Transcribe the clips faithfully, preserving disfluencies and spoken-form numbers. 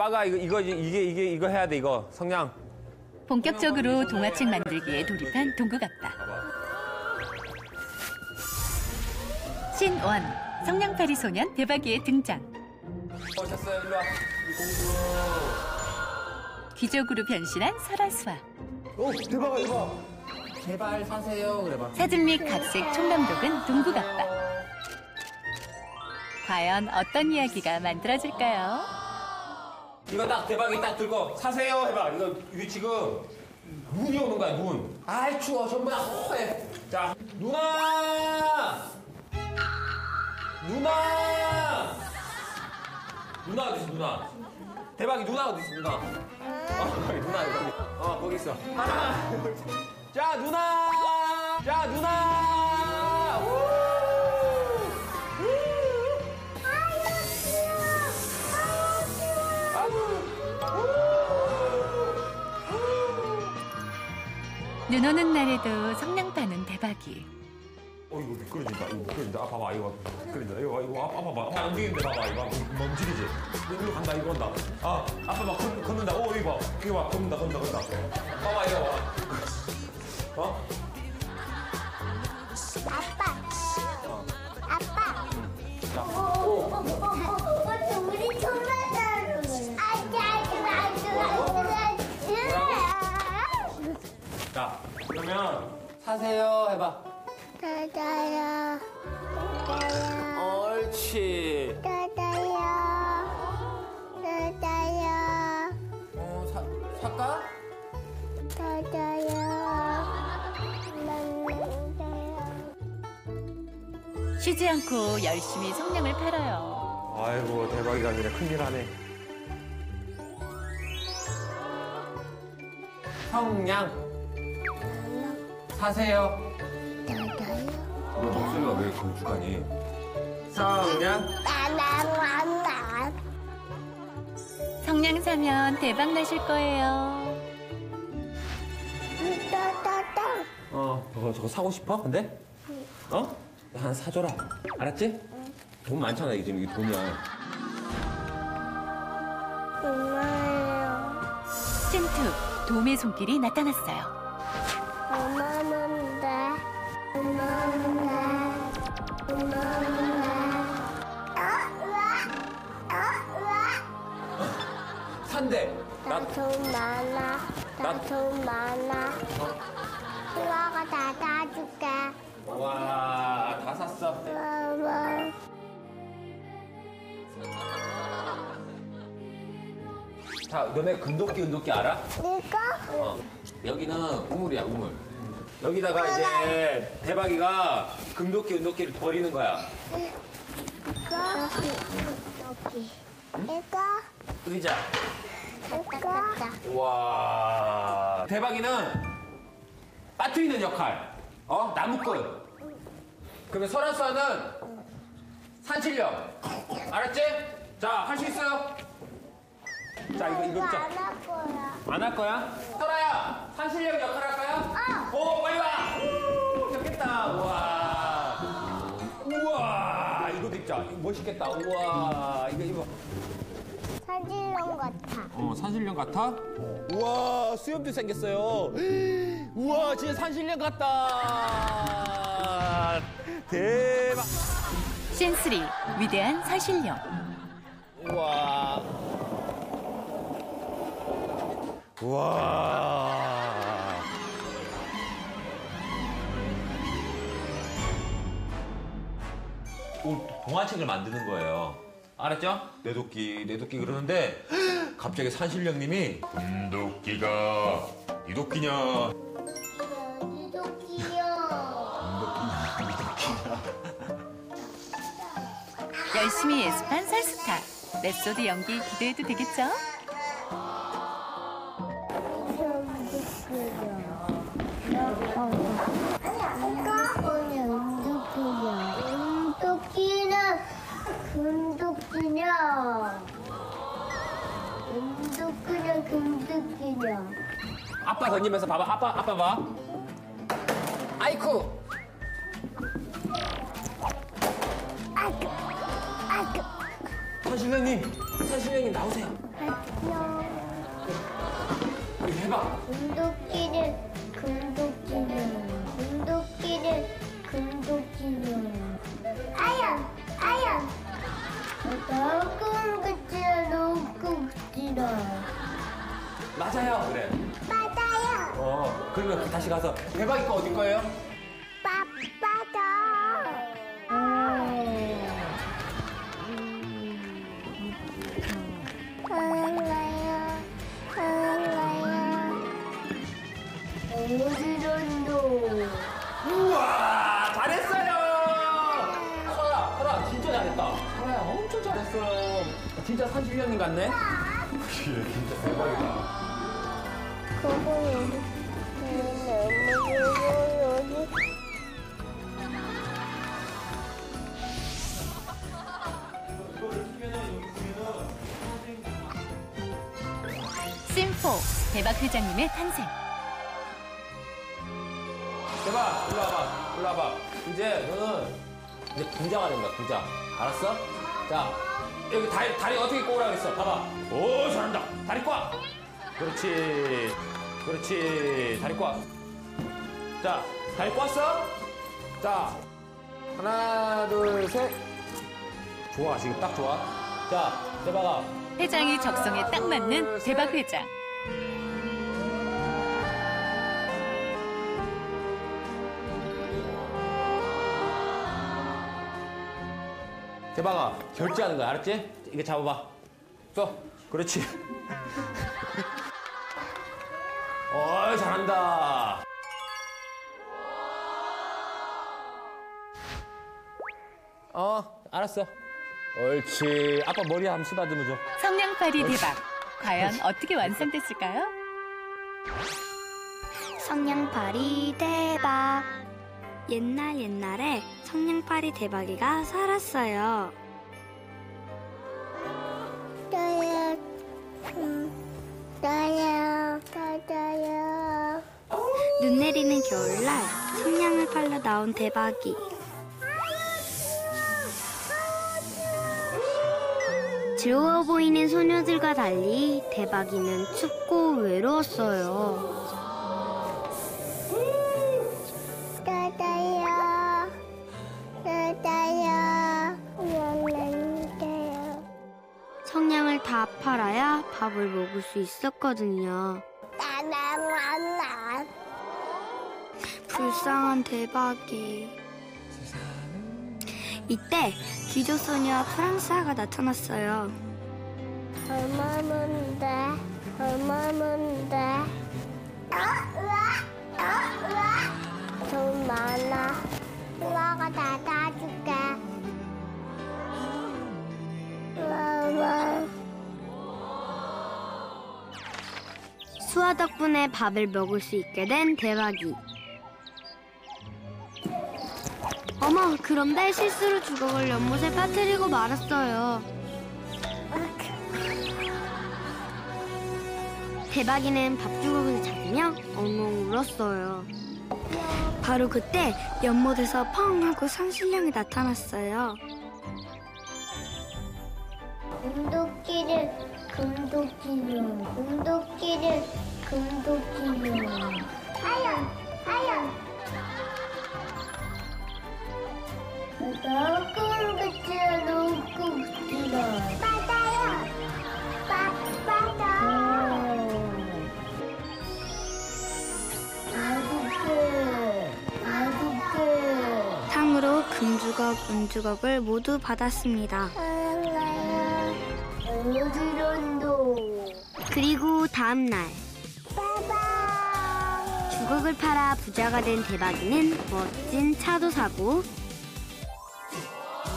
아빠가 이거, 이거, 이게, 이게, 이거 해야 돼, 이거. 성냥. 본격적으로 동화책 만들기에 돌입한 동국 아빠. 신원, 성냥팔이 소년 대박이의 등장. 어, 됐어요, 일로 와. 공주. 귀족으로 변신한 설아수아. 어, 대박아, 대박. 제발 사세요, 그래봐. 사진 및 각색 총감독은 동국 아빠. 과연 어떤 이야기가 만들어질까요? 이거 딱 대박이 딱 들고 사세요 해봐. 이거, 이거 지금 눈이 오는 거야, 눈. 아이 추워, 전부 다 허해. 자, 누나! 누나! 누나 어디 있어, 누나? 대박이 누나 어디 있어, 누나? 어, 거기 누나, 거기. 어, 거기 있어. 하나! 자, 누나! 자, 누나! 우! 눈 오는 날에도 성냥 파는 대박이. 어, 이거 미끄러진다. 이거 미끄러진다. 아, 봐봐. 이거 미끄러진다. 이거, 이거, 아, 봐봐. 아, 움직이는데 봐봐. 이거 막 움직이지? 이리로 간다. 이거 간다. 아, 아빠 막 걷, 걷는다. 오, 이거 봐. 이거 봐. 걷는다, 걷는다, 걷는다. 봐봐, 이거 봐. 어? 아빠. 어. 아빠. 자. 오, 오, 오, 오, 오, 우리 초마다로. 아이고, 아이고, 아이고, 자, 그러면 사세요 해봐. 사세요. 옳지. 사세요. 사세요. 어, 사, 살까? 사세요. 쉬지 않고 열심히 성냥을 팔아요. 아이고, 대박이다. 아니라 큰일 하네. 성냥. 사세요. 너 목소리가 왜 걸쭉하니? 성냥. 성냥 사면 대박 나실 거예요. 어, 저거, 저거 사고 싶어? 근데? 어? 하나 사줘라. 알았지? 돈 많잖아, 이게 지금 이게 돈이야. 고마워요. 찐투, 돔의 손길이 나타났어요. 엄마는데, 엄마는데, 엄마는데. 어? 산대. 나 돈 많아. 나 돈 많아. 엄마가 다 사줄게. 와, 다 샀어. 엄마. 자, 너네 금도끼, 은도끼 알아? 이거? 어. 여기는 우물이야, 우물. 여기다가 이제 대박이가 금도끼, 은도끼를 버리는 거야. 이거? 여기. 이거? 의자. 이거? 와. 대박이는 빠뜨리는 역할. 어? 나무꾼. 그러면 설아수아는 산칠령. 알았지? 자, 할 수 있어요. 자, 이거, 이거 진짜. 안 할 거야. 안 할 거야? 설아야, 산신령 역할 할까요? 어! 오, 빨리 와! 우, 좋겠다. 우와. 우와, 이거 입자. 멋있겠다. 우와, 이거 입어. 산신령 같아. 어, 산신령 같아? 우와, 수염도 생겼어요. 우와, 진짜 산신령 같다. 대박. 신쓰리, 위대한 산신령. 우와. 와. 동화책을 만드는 거예요. 알았죠? 내 도끼, 내 도끼 그러는데 갑자기 산신령님이 음, 도끼가 이 도끼냐? 이 도끼야. 이 도끼야. 열심히 예습한 설스타. 랩소드 연기 기대해도 되겠죠? 금도끼냐, 금도끼냐. 아빠 던지면서 봐봐, 아빠, 아빠 봐. 아이쿠. 아이쿠, 아이쿠. 산신령님, 산신령님 나오세요. 아이쿠. 싫어. 맞아요. 그래. 맞아요. 어, 그러면 다시 가서 대박이 거 어디 거예요? 바빠다. 가요. 가요. 오지런도. 우와, 잘했어요. 설아, 설아 진짜 잘했다. 설아야 엄청 잘했어요. 진짜 삼십일 년인 같네. 그래, 진짜 대박이다. 그거 여기, 여기, 여기, 여기. 심포, 대박 회장님의 탄생. 대박, 일로 와봐, 일로 와봐. 이제 너는 이제 부자가 된다, 부자. 알았어? 자, 여기 다리, 다리 어떻게 꼬으라고 그랬어? 봐봐. 오, 잘한다. 다리 꼬아. 그렇지, 그렇지. 다리 꼬아. 자, 다리 꼬았어? 자, 하나, 둘, 셋. 좋아, 지금 딱 좋아. 자, 대박아. 회장이 적성에 딱 맞는 대박 회장. 대박아, 결제하는 거야, 알았지? 이거 잡아봐. 써. 그렇지. 어이, 잘한다. 어, 알았어. 옳지. 아빠 머리 한번 쓰다듬어줘. 성냥팔이 대박. 과연 옳지. 어떻게 완성됐을까요? 성냥팔이 대박. 옛날 옛날에 성냥팔이 대박이가 살았어요. 떠요, 떠요, 떠요. 눈 내리는 겨울날 성냥을 팔러 나온 대박이. 즐거워 보이는 소녀들과 달리 대박이는 춥고 외로웠어요. 따다요, 따다요. 성냥을 다 팔아야 밥을 먹을 수 있었거든요. 불쌍한 대박이. 이때 귀족소녀 프랑스아가 나타났어요. 얼마는데? 얼마는데? 돈 많아. 엄마가 다 사줄게. 수아 덕분에 밥을 먹을 수 있게 된 대박이. 어머, 그런데 실수로 주걱을 연못에 빠뜨리고 말았어요. 대박이는 밥주걱을 잡으며 엉엉 울었어요. 바로 그때 연못에서 펑 하고 산신령이 나타났어요. 금도끼를, 금도끼를, 금도끼를, 금도끼를. 하얀, 하얀. 너무 그치야, 너무 그치야. 맞아요. 빠, 빠져. 아구게, 아구게. 상으로 금주걱, 은주걱을 모두 받았습니다. 어지런도. 그리고 다음 날. 빠밤. 주걱을 팔아 부자가 된 대박이는 멋진 차도 사고,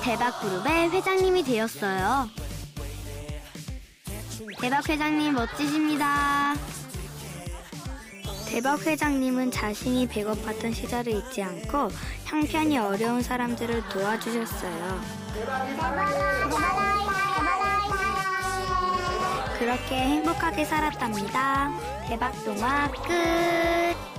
대박 그룹의 회장님이 되었어요. 대박 회장님 멋지십니다. 대박 회장님은 자신이 배고팠던 시절을 잊지 않고 형편이 어려운 사람들을 도와주셨어요. 그렇게 행복하게 살았답니다. 대박 동화 끝!